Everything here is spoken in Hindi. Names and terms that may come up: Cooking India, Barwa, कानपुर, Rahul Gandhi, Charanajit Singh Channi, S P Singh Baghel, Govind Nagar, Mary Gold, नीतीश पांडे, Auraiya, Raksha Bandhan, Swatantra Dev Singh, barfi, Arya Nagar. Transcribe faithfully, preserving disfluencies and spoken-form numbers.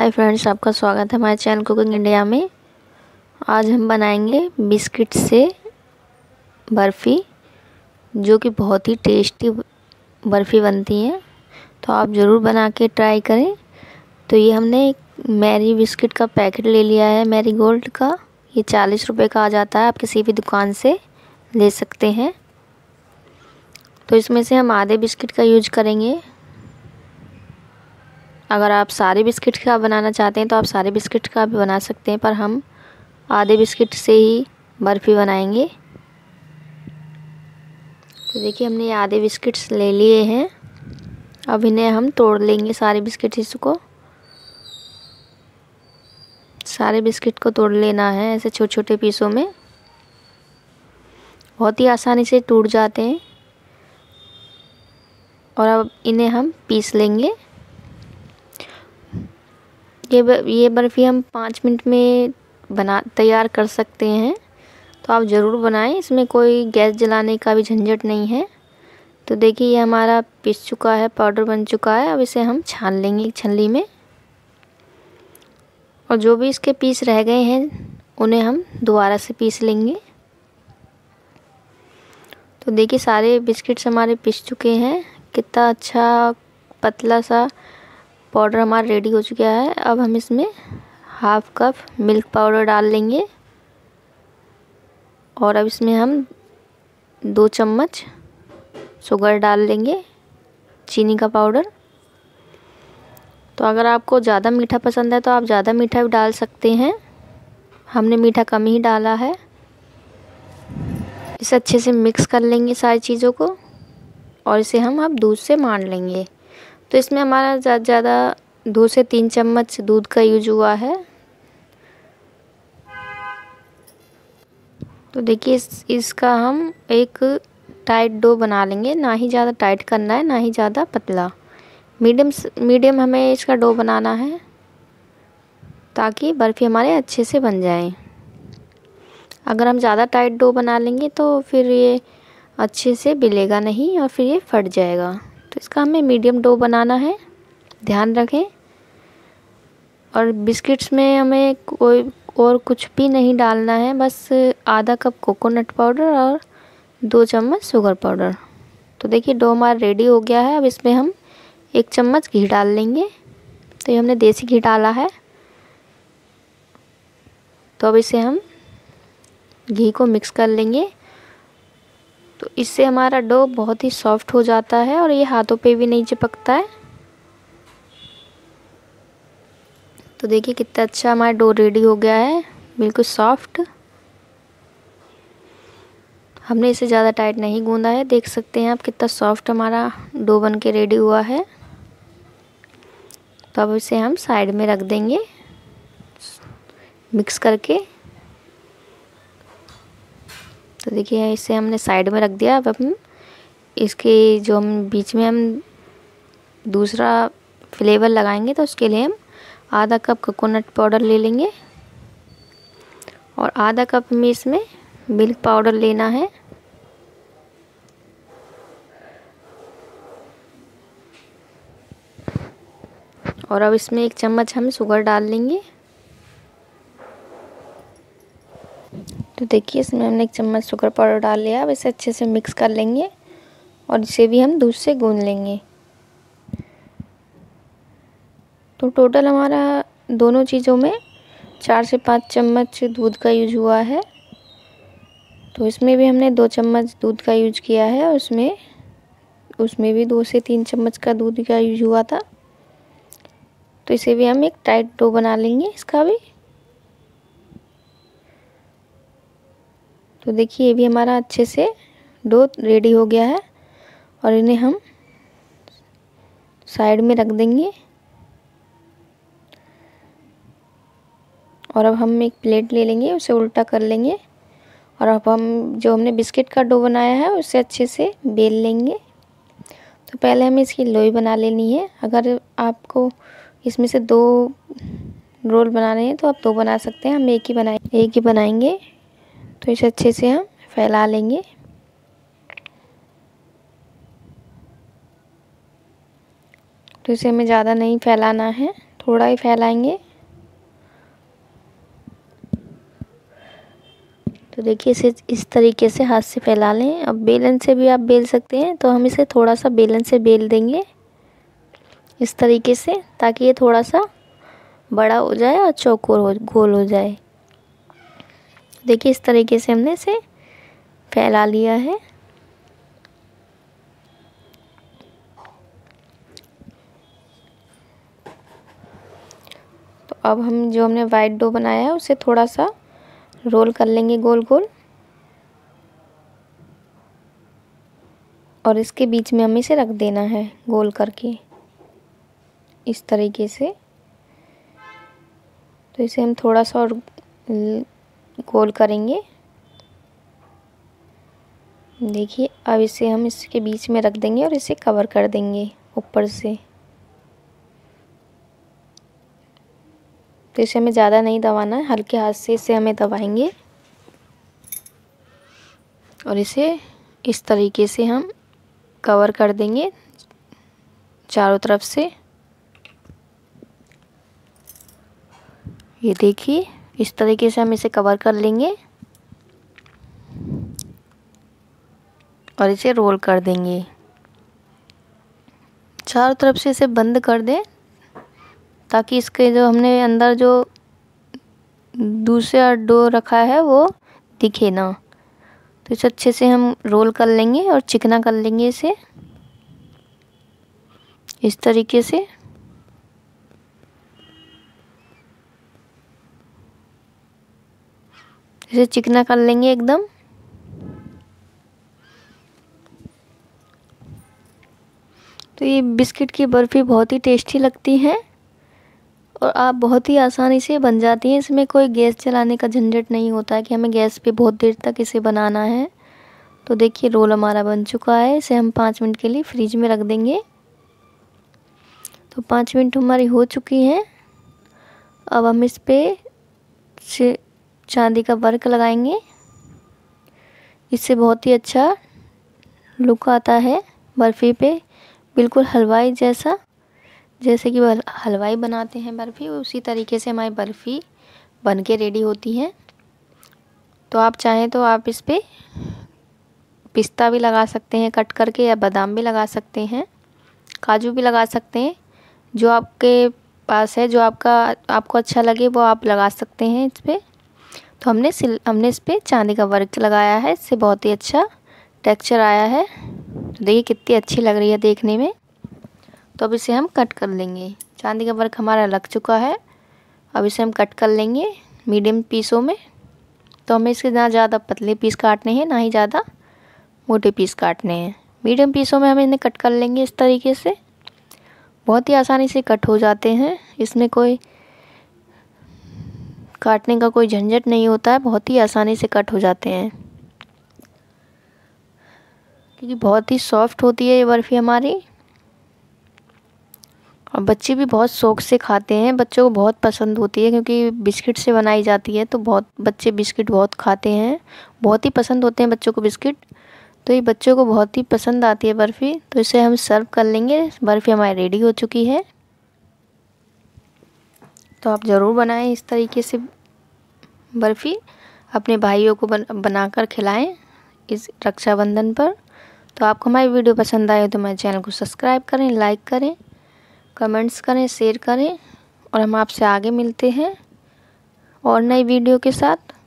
हाय फ्रेंड्स, आपका स्वागत है हमारे चैनल कुकिंग इंडिया में। आज हम बनाएंगे बिस्किट से बर्फ़ी, जो कि बहुत ही टेस्टी बर्फ़ी बनती है, तो आप ज़रूर बना के ट्राई करें। तो ये हमने एक मैरी बिस्किट का पैकेट ले लिया है, मैरी गोल्ड का। ये चालीस रुपए का आ जाता है, आप किसी भी दुकान से ले सकते हैं। तो इसमें से हम आधे बिस्किट का यूज करेंगे। अगर आप सारे बिस्किट का बनाना चाहते हैं तो आप सारे बिस्किट का भी बना सकते हैं, पर हम आधे बिस्किट से ही बर्फ़ी बनाएंगे। तो देखिए, हमने ये आधे बिस्किट्स ले लिए हैं। अब इन्हें हम तोड़ लेंगे, सारे बिस्किट इसको सारे बिस्किट को तोड़ लेना है, ऐसे छोटे छोटे पीसों में। बहुत ही आसानी से टूट जाते हैं। और अब इन्हें हम पीस लेंगे। ये ये बर्फ़ी हम पाँच मिनट में बना तैयार कर सकते हैं, तो आप ज़रूर बनाएं। इसमें कोई गैस जलाने का भी झंझट नहीं है। तो देखिए, ये हमारा पिस चुका है, पाउडर बन चुका है। अब इसे हम छान लेंगे एक छन्नी में, और जो भी इसके पीस रह गए हैं उन्हें हम दोबारा से पीस लेंगे। तो देखिए, सारे बिस्किट्स हमारे पिस चुके हैं। कितना अच्छा पतला सा पाउडर हमारा रेडी हो चुका है। अब हम इसमें हाफ कप मिल्क पाउडर डाल लेंगे, और अब इसमें हम दो चम्मच शुगर डाल लेंगे, चीनी का पाउडर। तो अगर आपको ज़्यादा मीठा पसंद है तो आप ज़्यादा मीठा भी डाल सकते हैं। हमने मीठा कम ही डाला है। इसे अच्छे से मिक्स कर लेंगे सारी चीज़ों को, और इसे हम अब दूध से मान लेंगे। तो इसमें हमारा ज़्यादा ज़्यादा दो से तीन चम्मच दूध का यूज हुआ है। तो देखिए, इस, इसका हम एक टाइट डो बना लेंगे। ना ही ज़्यादा टाइट करना है, ना ही ज़्यादा पतला, मीडियम मीडियम हमें इसका डो बनाना है, ताकि बर्फ़ी हमारे अच्छे से बन जाए। अगर हम ज़्यादा टाइट डो बना लेंगे तो फिर ये अच्छे से बिलेगा नहीं, और फिर ये फट जाएगा। तो इसका हमें मीडियम डो बनाना है, ध्यान रखें। और बिस्किट्स में हमें कोई और कुछ भी नहीं डालना है, बस आधा कप कोकोनट पाउडर और दो चम्मच शुगर पाउडर। तो देखिए, डो हमारा रेडी हो गया है। अब इसमें हम एक चम्मच घी डाल लेंगे। तो ये हमने देसी घी डाला है। तो अब इसे हम घी को मिक्स कर लेंगे। तो इससे हमारा डो बहुत ही सॉफ्ट हो जाता है, और ये हाथों पे भी नहीं चिपकता है। तो देखिए, कितना अच्छा हमारा डो रेडी हो गया है, बिल्कुल सॉफ्ट। हमने इसे ज़्यादा टाइट नहीं गूंदा है। देख सकते हैं आप, कितना सॉफ्ट हमारा डो बन के रेडी हुआ है। तो अब इसे हम साइड में रख देंगे मिक्स करके। तो देखिए, इसे हमने साइड में रख दिया। अब हम इसके जो हम बीच में हम दूसरा फ्लेवर लगाएंगे, तो उसके लिए हम आधा कप कोकोनट पाउडर ले लेंगे, और आधा कप हमें इसमें मिल्क पाउडर लेना है। और अब इसमें एक चम्मच हम शुगर डाल लेंगे। तो देखिए, इसमें हमने एक चम्मच शुगर पाउडर डाल लिया। अब इसे अच्छे से मिक्स कर लेंगे, और इसे भी हम दूध से गूंद लेंगे। तो टोटल हमारा दोनों चीज़ों में चार से पाँच चम्मच दूध का यूज हुआ है। तो इसमें भी हमने दो चम्मच दूध का यूज किया है, और उसमें उसमें भी दो से तीन चम्मच का दूध का यूज हुआ था। तो इसे भी हम एक टाइट डो बना लेंगे, इसका भी। तो देखिए, ये भी हमारा अच्छे से डो रेडी हो गया है, और इन्हें हम साइड में रख देंगे। और अब हम एक प्लेट ले लेंगे, उसे उल्टा कर लेंगे, और अब हम जो हमने बिस्किट का डो बनाया है उसे अच्छे से बेल लेंगे। तो पहले हमें इसकी लोई बना लेनी है। अगर आपको इसमें से दो रोल बनाने हैं तो आप दो बना सकते हैं, हम एक ही बनाए एक ही बनाएंगे। तो इसे अच्छे से हम फैला लेंगे। तो इसे हमें ज़्यादा नहीं फैलाना है, थोड़ा ही फैलाएंगे। तो देखिए इसे इस तरीके से हाथ से फैला लें। अब बेलन से भी आप बेल सकते हैं, तो हम इसे थोड़ा सा बेलन से बेल देंगे इस तरीके से, ताकि ये थोड़ा सा बड़ा हो जाए और चौकोर हो, गोल हो जाए। देखिए इस तरीके से हमने इसे फैला लिया है। तो अब हम जो हमने वाइट डो बनाया है उसे थोड़ा सा रोल कर लेंगे गोल गोल, और इसके बीच में हमें इसे रख देना है गोल करके इस तरीके से। तो इसे हम थोड़ा सा और गोल करेंगे। देखिए अब इसे हम इसके बीच में रख देंगे और इसे कवर कर देंगे ऊपर से। तो इसे हमें ज़्यादा नहीं दबाना है, हल्के हाथ से इसे हमें दबाएंगे और इसे इस तरीके से हम कवर कर देंगे चारों तरफ से। ये देखिए इस तरीके से हम इसे कवर कर लेंगे और इसे रोल कर देंगे चारों तरफ से। इसे बंद कर दें ताकि इसके जो हमने अंदर जो दूसरा डो रखा है वो दिखे ना। तो इसे अच्छे से हम रोल कर लेंगे और चिकना कर लेंगे इसे इस तरीके से। इसे चिकना कर लेंगे एकदम। तो ये बिस्किट की बर्फ़ी बहुत ही टेस्टी लगती है और आप बहुत ही आसानी से बन जाती है। इसमें कोई गैस चलाने का झंझट नहीं होता है कि हमें गैस पे बहुत देर तक इसे बनाना है। तो देखिए रोल हमारा बन चुका है। इसे हम पाँच मिनट के लिए फ्रिज में रख देंगे। तो पाँच मिनट हमारी हो चुकी हैं। अब हम इस पर चांदी का वर्क लगाएंगे, इससे बहुत ही अच्छा लुक आता है बर्फ़ी पे, बिल्कुल हलवाई जैसा। जैसे कि हलवाई बनाते हैं बर्फ़ी, उसी तरीके से हमारी बर्फ़ी बनके रेडी होती है। तो आप चाहें तो आप इस पर पिस्ता भी लगा सकते हैं कट करके, या बादाम भी लगा सकते हैं, काजू भी लगा सकते हैं। जो आपके पास है, जो आपका आपको अच्छा लगे वो आप लगा सकते हैं इस पर। तो हमने सिल हमने इस पर चांदी का वर्क लगाया है, इससे बहुत ही अच्छा टेक्सचर आया है। तो देखिए कितनी अच्छी लग रही है देखने में। तो अब इसे हम कट कर लेंगे। चांदी का वर्क हमारा लग चुका है। अब इसे हम कट कर लेंगे मीडियम पीसों में। तो हमें इसके ना ज़्यादा पतले पीस काटने हैं ना ही ज़्यादा मोटे पीस काटने हैं। मीडियम पीसों में हम इन्हें कट कर लेंगे इस तरीके से। बहुत ही आसानी से कट हो जाते हैं, इसमें कोई काटने का कोई झंझट नहीं होता है। बहुत ही आसानी से कट हो जाते हैं क्योंकि बहुत ही सॉफ्ट होती है ये बर्फ़ी हमारी, और बच्चे भी बहुत शौक़ से खाते हैं। बच्चों को बहुत पसंद होती है क्योंकि बिस्किट से बनाई जाती है, तो बहुत बच्चे बिस्किट बहुत खाते हैं, बहुत ही पसंद होते हैं बच्चों को बिस्किट। तो ये बच्चों को बहुत ही पसंद आती है बर्फ़ी। तो इसे हम सर्व कर लेंगे। बर्फ़ी हमारी रेडी हो चुकी है। तो आप ज़रूर बनाएं इस तरीके से बर्फ़ी, अपने भाइयों को बन, बनाकर खिलाएं इस रक्षाबंधन पर। तो आपको हमारी वीडियो पसंद आए तो हमारे चैनल को सब्सक्राइब करें, लाइक करें, कमेंट्स करें, शेयर करें, और हम आपसे आगे मिलते हैं और नई वीडियो के साथ।